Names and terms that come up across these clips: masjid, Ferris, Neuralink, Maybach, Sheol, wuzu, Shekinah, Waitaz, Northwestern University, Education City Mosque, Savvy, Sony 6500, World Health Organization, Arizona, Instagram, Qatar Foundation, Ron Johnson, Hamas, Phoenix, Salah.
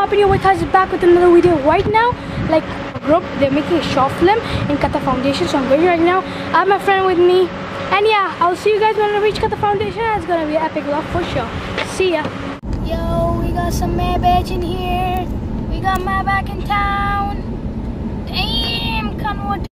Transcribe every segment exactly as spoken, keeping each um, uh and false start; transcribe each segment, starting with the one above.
up, and your Waitaz is back with another video right now. Like a group, they're making a short film in Qatar Foundation, so I'm going right now. I have my friend with me, and yeah, I'll see you guys when I reach Qatar Foundation. It's gonna be an epic vlog for sure. See ya. Yo, we got some Maybach in here. We got my back in town. Damn, come on.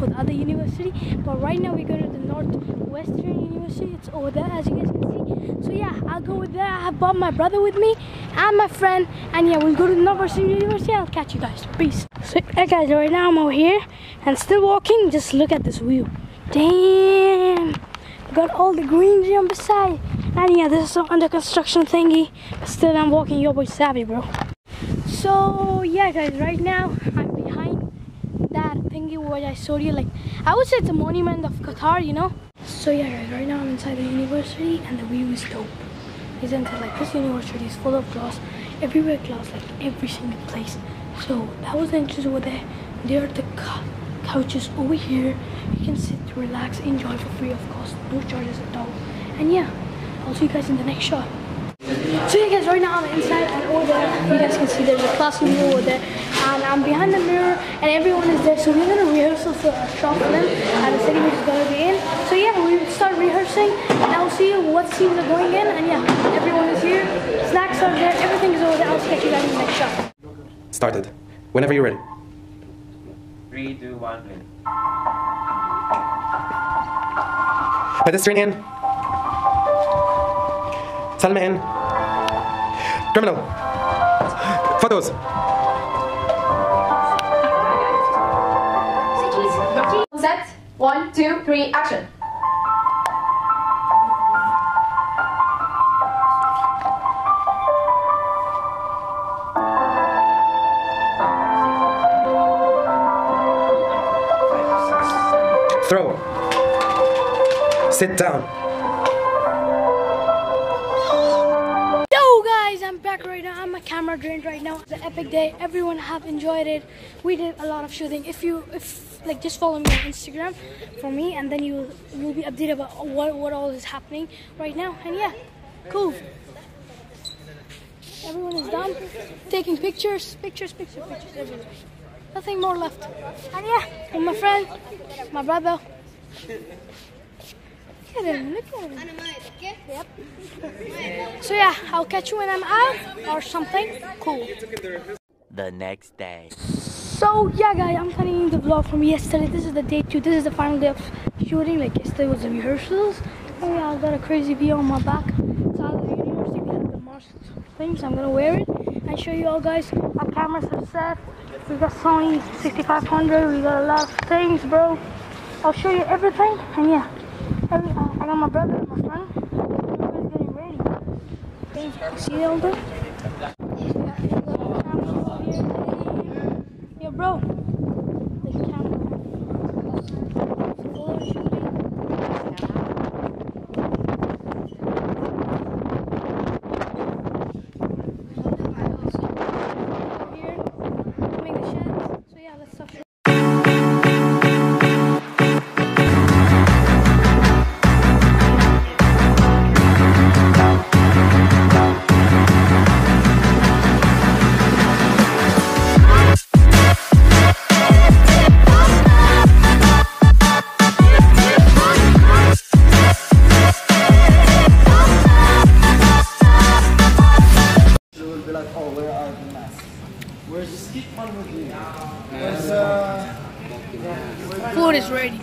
For the other university, but right now we're going to the Northwestern University. It's over there, as you guys can see. So yeah, I'll go with there. I have brought my brother with me and my friend, and yeah, we'll go to the Northwestern University. I'll catch you guys. Peace. So hey guys, right now I'm over here and still walking. Just look at this view. Damn, got all the greenery on beside, and yeah, this is some under construction thingy, but still I'm walking. Your boy Savvy, bro. So yeah guys, right now I'm that thingy what I showed you, like I would say it's a monument of Qatar, you know. So yeah guys, right now I'm inside the university and the view is dope, isn't it? Like this university is full of glass everywhere, glass like every single place. So that was the entrance over there. There are the couches over here. You can sit, relax, enjoy for free, of course, no charges at all. And yeah, I'll see you guys in the next shot. So yeah guys, right now I'm inside, and over there you guys can see there's a classroom over there, and I'm behind the mirror and everyone is there. So we're going to rehearsal for a short film and the city which is going to be in. So yeah, we'll start rehearsing and I'll see you what scenes are going in, and yeah, everyone is here, snacks are there, everything is over there. I'll catch you guys in the next shot. Started. Whenever you're ready. Three, two, one, three. Pedestrian in. Salma in. Criminal. Photos. Set. One, two, three, action. Throw. Sit down. Yo guys, I'm back right now. I'm a camera drained right now. It's an epic day. Everyone have enjoyed it. We did a lot of shooting. If you if like just follow me on Instagram for me, and then you will you'll be updated about what, what all is happening right now. And yeah, cool. Everyone is done taking pictures, pictures, pictures, pictures everywhere. Nothing more left. And yeah, and my friend, my brother. Look at him, look at him. Yep. So yeah, I'll catch you when I'm out or something. Cool. The next day. So yeah guys, I'm continuing the vlog from yesterday. This is the day two. This is the final day of shooting. Like yesterday was the rehearsals. Oh yeah, I've got a crazy view on my back. It's out of the university. We have the Mars thing, so I'm gonna wear it and show you all guys. Our cameras are set. We got Sony sixty-five hundred. We got a lot of things, bro. I'll show you everything. And yeah, every, uh, I got my brother and my friend. Everybody's getting ready. Thanks. See you all there. Bro, this camera. It's, uh, food is ready.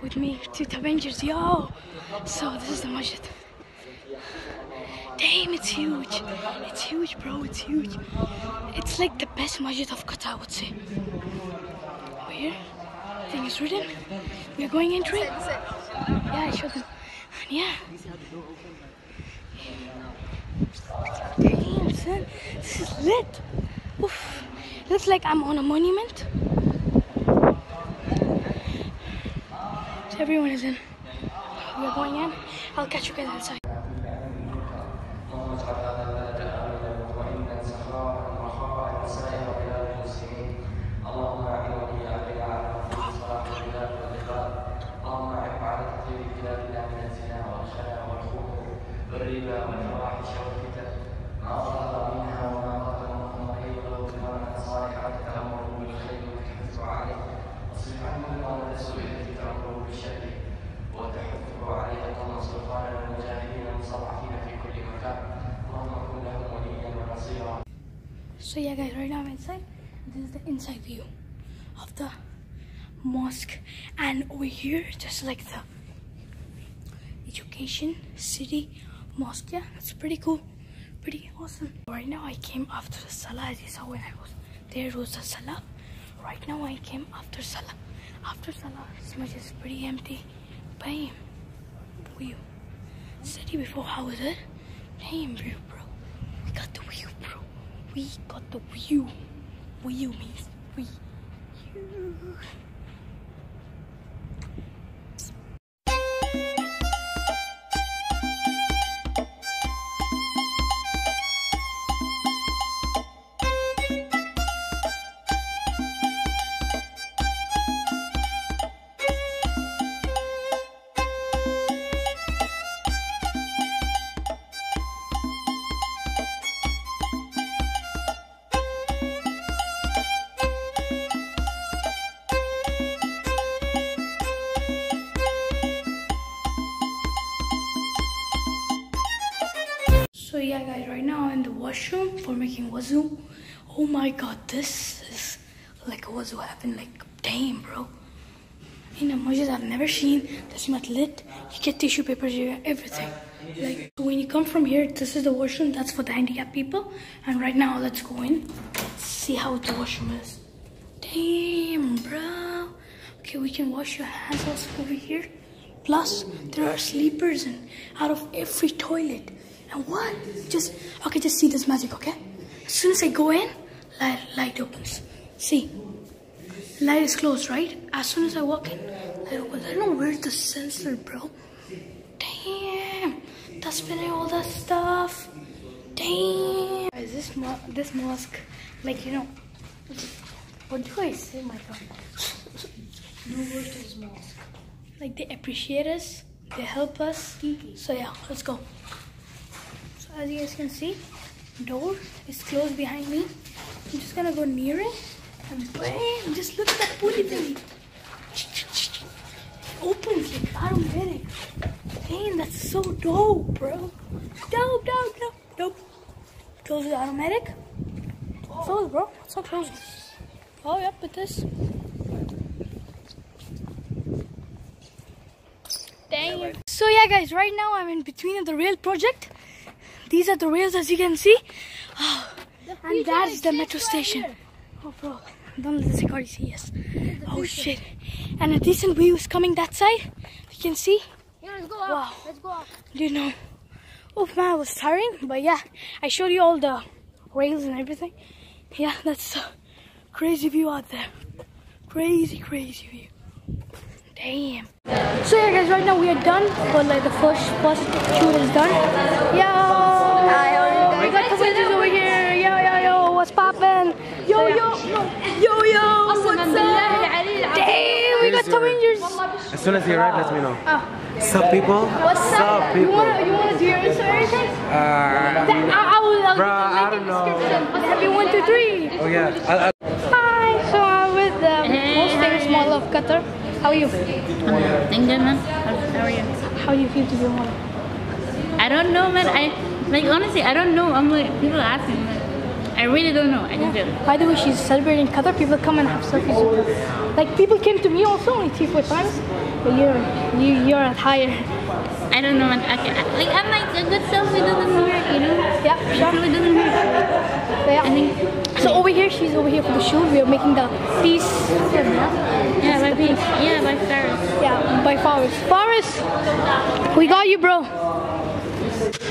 With me to the Avengers, yo! So this is the masjid. Damn, it's huge. It's huge, bro. It's huge. It's like the best masjid of Qatar, I would say. Over here, I think it's written. We are going entry. Yeah, I showed them. And yeah. Damn, son. This is lit. Oof. Looks like I'm on a monument. Everyone is in. We are going in. I'll catch you guys inside. So yeah guys, right now I'm inside. This is the inside view of the mosque, and over here, just like the Education City Mosque. Yeah, it's pretty cool, pretty awesome. Right now I came after the Salah, as you saw when I was there was the Salah. Right now I came after Salah. After Salah, this much is pretty empty. Bam, view. City before, how was it? Damn, view, bro. We got the view, bro. We got the view. View means we. So yeah guys, right now I'm in the washroom for making wuzu. Oh my god, this is like a wuzu heaven. Like, damn, bro. In a masjid I've never seen this much lit. You get tissue papers, you get everything. Like, when you come from here, this is the washroom. That's for the handicapped people. And right now, let's go in. Let's see how the washroom is. Damn, bro. Okay, we can wash your hands also over here. Plus, there are sleepers and out of every toilet. And what? Just, okay, just see this magic, okay? As soon as I go in, light, light opens. See? Light is closed, right? As soon as I walk in, light opens. I don't know where's the sensor, bro. Damn. That's spinning all that stuff. Damn. Is this, mo this mosque, like, you know, what do I say, my God? No words to this mosque. Like, they appreciate us. They help us. So, yeah, let's go. As you guys can see, door is closed behind me. I'm just gonna go near it and bam, just look at that booty thing. It opens like, I don't get it. Damn, that's so dope, bro. Dope, dope, dope, dope. Close the automatic. It's closed, bro. It's not closed. Oh, yep, it is. Damn. So, yeah, guys, right now I'm in between the rail project. These are the rails, as you can see. Oh, and that is the metro station. Oh, bro. Don't let the security see us. Oh, shit. And a decent view is coming that side. You can see. Yeah, let's go up. Wow. Let's go up. You know. Oh, man, I was tiring. But, yeah, I showed you all the rails and everything. Yeah, that's a crazy view out there. Crazy, crazy view. Damn. So yeah guys, right now we are done. For like the first first shoot is done. Yo! Hi, we got the witches over here. Yo yo yo, what's poppin'? Yo yo yo yo, what's up? Damn, we got Power Rangers. As soon as you arrive, let me know. Oh. Sup, people? What's up, people? You wanna, you wanna do your Insta or anything? Uh, that, I, I will. I'll bro, I don't know. Happy one, two, three. Oh yeah. I'll, I'll of Qatar. How are you? I'm doing good, man. How are you? How do you feel to be a model? I don't know, man. I like honestly, I don't know. I'm like people ask me, like, I really don't know. I yeah. just do. By the way, she's celebrating Qatar. People come and have selfies. Like people came to me also only three, four times, but you're you you're at higher. I don't know, man. I can, I, like I'm like a good selfie doesn't work, you know? Yeah, sure. It doesn't work. Yeah. I think, so over here, she's over here for the shoot. We are making the peace. Yeah, by peace. Yeah, by Ferris. Yeah, by Ferris. Ferris, we got you, bro.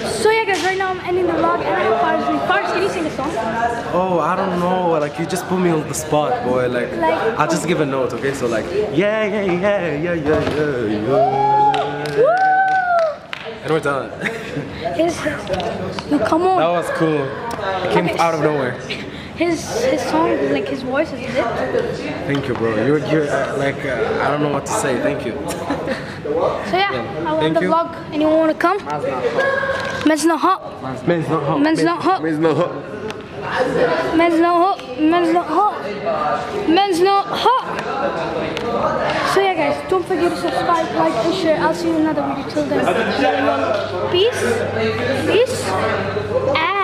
So yeah, guys, right now I'm ending the vlog and I'm Ferris. Ferris, can you sing a song? Oh, I don't know. Like you just put me on the spot, boy. Like, like I'll just give a note, okay? So like, yeah, yeah, yeah, yeah, yeah, yeah, yeah. Woo! And we're done. No, come on. That was cool. It came okay. out of nowhere. His his song, like his voice is lit. Thank you, bro. You're you're like uh, I don't know what to say. Thank you. So yeah, yeah. I want the you. vlog. Anyone want to come? Men's not hot. Men's not hot. Men's not hot. Men's not hot. Men's not hot. Men's not hot. Men's not hot. So yeah, guys, don't forget to subscribe, like, and share. I'll see you in another video. Till then, peace, peace, and.